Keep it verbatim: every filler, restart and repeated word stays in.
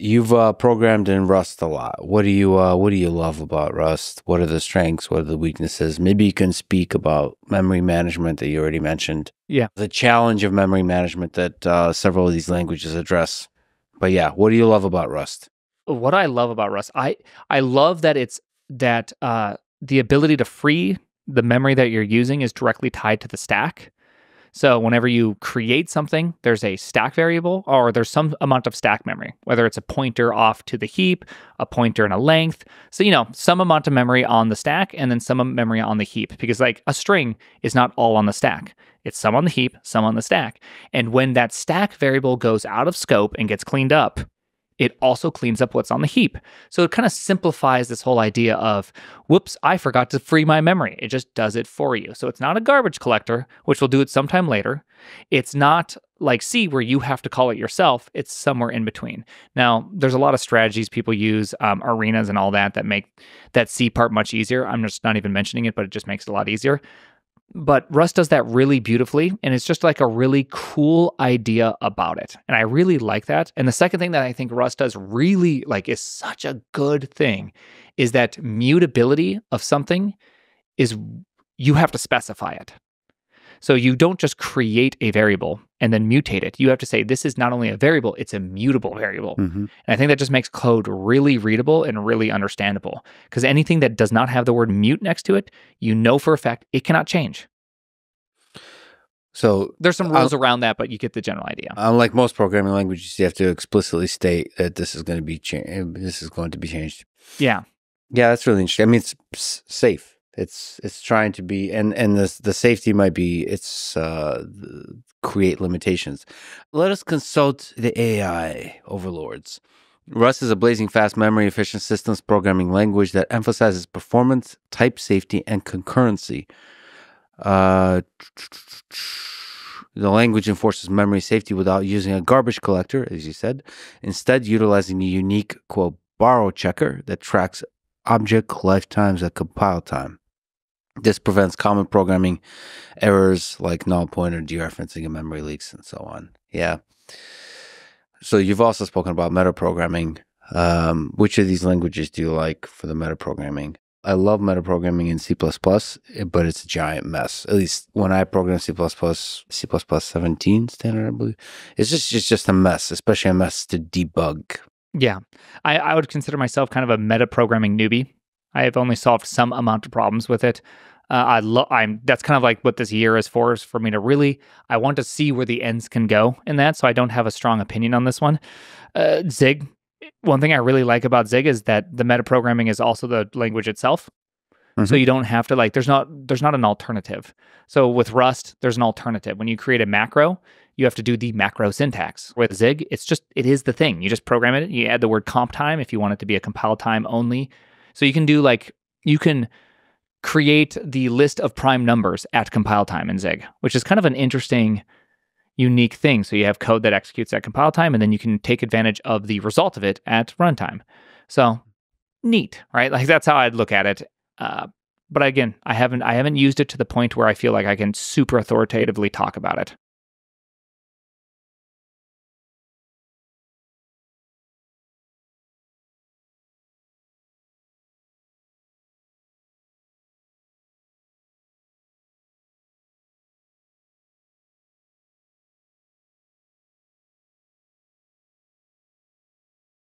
You've uh, programmed in Rust a lot. What do you uh, what do you love about Rust? What are the strengths? What are the weaknesses? Maybe you can speak about memory management that you already mentioned. Yeah. The challenge of memory management that uh, several of these languages address. But yeah, what do you love about Rust? What I love about Rust, I I love that it's that uh, the ability to free the memory that you're using is directly tied to the stack. So whenever you create something, there's a stack variable or there's some amount of stack memory, whether it's a pointer off to the heap, a pointer and a length. So, you know, some amount of memory on the stack and then some memory on the heap, because like a string is not all on the stack. It's some on the heap, some on the stack. And when that stack variable goes out of scope and gets cleaned up, it also cleans up what's on the heap. So it kind of simplifies this whole idea of, whoops, I forgot to free my memory. It just does it for you. So it's not a garbage collector, which will do it sometime later. It's not like C where you have to call it yourself. It's somewhere in between. Now, there's a lot of strategies people use, um, arenas and all that, that make that C part much easier. I'm just not even mentioning it, but it just makes it a lot easier. But Rust does that really beautifully, and it's just like a really cool idea about it. And I really like that. And the second thing that I think Rust does really like is such a good thing is that mutability of something is you have to specify it. So you don't just create a variable and then mutate it. You have to say, this is not only a variable, it's a mutable variable. Mm-hmm. And I think that just makes code really readable and really understandable, because anything that does not have the word mute next to it, you know for a fact, it cannot change. So there's some rules I'll, around that, but you get the general idea. Unlike most programming languages, you have to explicitly state that this is going to be changed. This is going to be changed. Yeah. Yeah, that's really interesting. I mean, it's safe. It's it's trying to be, and and the the safety might be it's uh, create limitations. Let us consult the A I overlords. Rust is a blazing fast, memory efficient systems programming language that emphasizes performance, type safety, and concurrency. Uh, the language enforces memory safety without using a garbage collector, as you said, instead utilizing the unique quote borrow checker that tracks object lifetimes at compile time. This prevents common programming errors like null pointer dereferencing and memory leaks and so on. Yeah. So you've also spoken about metaprogramming. Um, which of these languages do you like for the metaprogramming? I love metaprogramming in C plus plus, but it's a giant mess. At least when I program C plus plus, C plus plus seventeen standard, I believe. It's just, it's just a mess, especially a mess to debug. Yeah, I, I would consider myself kind of a metaprogramming newbie. I have only solved some amount of problems with it. Uh, I lo I'm that's kind of like what this year is for, is for me to really, I want to see where the ends can go in that, so I don't have a strong opinion on this one. Uh, Zig, one thing I really like about Zig is that the metaprogramming is also the language itself. Mm-hmm. So you don't have to like, there's not, there's not an alternative. So with Rust, there's an alternative. When you create a macro, you have to do the macro syntax. With Zig, it's just, it is the thing. You just program it. You add the word comp time if you want it to be a compile time only. So you can do like, you can create the list of prime numbers at compile time in Zig, which is kind of an interesting, unique thing. So you have code that executes at compile time, and then you can take advantage of the result of it at runtime. So neat, right? Like that's how I'd look at it. Uh, but again, I haven't, I haven't used it to the point where I feel like I can super authoritatively talk about it.